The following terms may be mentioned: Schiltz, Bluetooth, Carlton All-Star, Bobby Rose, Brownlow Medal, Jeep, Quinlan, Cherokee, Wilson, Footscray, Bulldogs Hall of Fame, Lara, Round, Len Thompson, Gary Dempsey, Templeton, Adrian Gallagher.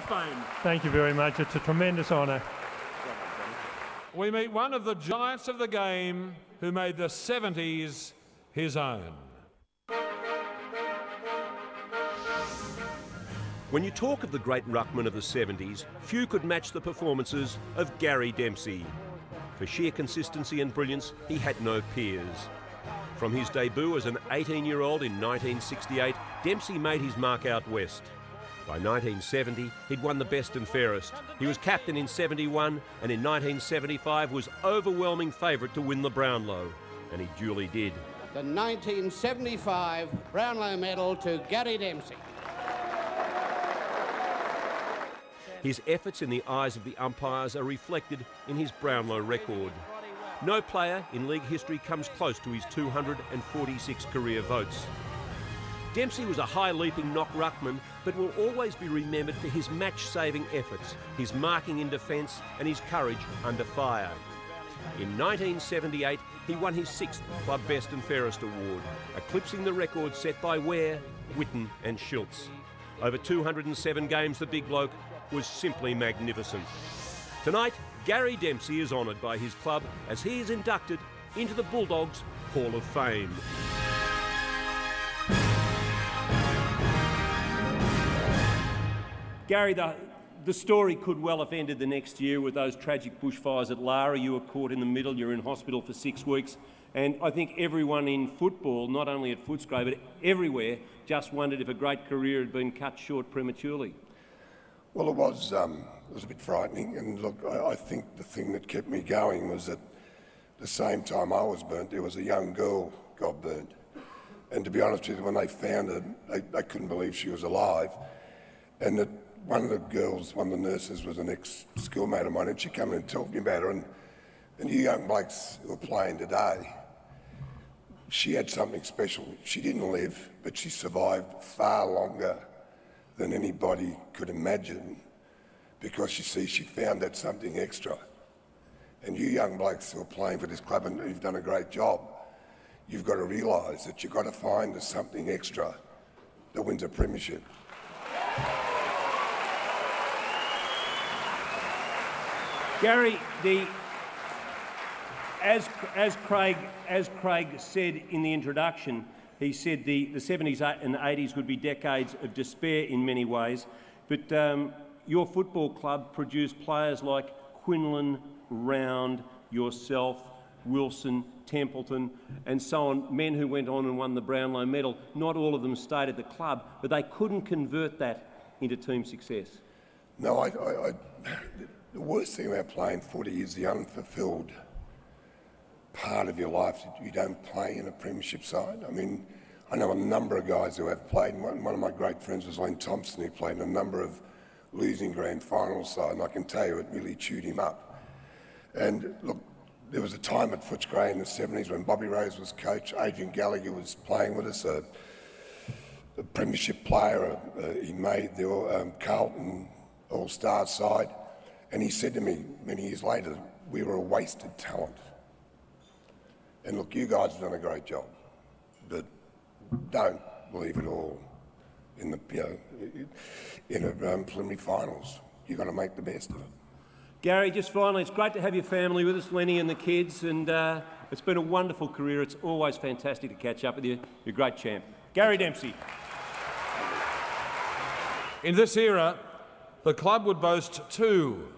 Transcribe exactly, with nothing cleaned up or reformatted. of Fame. Thank you very much. It's a tremendous honour. We meet one of the giants of the game who made the seventies his own. When you talk of the great ruckman of the seventies, few could match the performances of Gary Dempsey. For sheer consistency and brilliance, he had no peers. From his debut as an eighteen-year-old in nineteen sixty-eight, Dempsey made his mark out west. By nineteen seventy, he'd won the best and fairest. He was captain in seventy-one and in nineteen seventy-five was overwhelming favourite to win the Brownlow, and he duly did. The nineteen seventy-five Brownlow Medal to Gary Dempsey. His efforts in the eyes of the umpires are reflected in his Brownlow record. No player in league history comes close to his two hundred forty-six career votes. Dempsey was a high-leaping knock ruckman, but will always be remembered for his match-saving efforts, his marking in defence and his courage under fire. In nineteen seventy-eight, he won his sixth Club Best and Fairest Award, eclipsing the record set by Ware, Whitten and Schiltz. Over two hundred and seven games, the big bloke was simply magnificent. Tonight, Gary Dempsey is honoured by his club as he is inducted into the Bulldogs Hall of Fame. Gary, the, the story could well have ended the next year with those tragic bushfires at Lara. You were caught in the middle, you're in hospital for six weeks, and I think everyone in football, not only at Footscray, but everywhere, just wondered if a great career had been cut short prematurely. Well, it was, um, it was a bit frightening, and look, I, I think the thing that kept me going was that the same time I was burnt, there was a young girl got burnt. And to be honest with you, when they found her, they, they couldn't believe she was alive. And that one of the girls, one of the nurses, was an ex-schoolmate of mine, and she came in and told me about her. And, and you young blokes who are playing today, she had something special. She didn't live, but she survived far longer than anybody could imagine, because you see, she found that something extra. And you young blokes who are playing for this club, and you've done a great job, you've got to realise that you've got to find there's something extra that wins a premiership. Gary, the as as Craig as Craig said in the introduction, he said the, the seventies and eighties would be decades of despair in many ways, but um, your football club produced players like Quinlan, Round, yourself, Wilson, Templeton and so on, men who went on and won the Brownlow Medal. Not all of them stayed at the club, but they couldn't convert that into team success. No, I, I, I, the worst thing about playing footy is the unfulfilled part of your life that you don't play in a premiership side. I mean, I know a number of guys who have played, and one of my great friends was Len Thompson, who played in a number of losing grand final sides, and I can tell you it really chewed him up. And look, there was a time at Footscray in the seventies when Bobby Rose was coach, Adrian Gallagher was playing with us, a, a premiership player, uh, uh, he made the um, Carlton All-Star side, and he said to me many years later, we were a wasted talent. And look, you guys have done a great job, but don't believe it all in the, you know, in a um, preliminary finals. You've got to make the best of it. Gary, just finally, it's great to have your family with us, Lenny and the kids, and uh, it's been a wonderful career. It's always fantastic to catch up with you. You're a great champ. Gary Dempsey. In this era, the club would boast two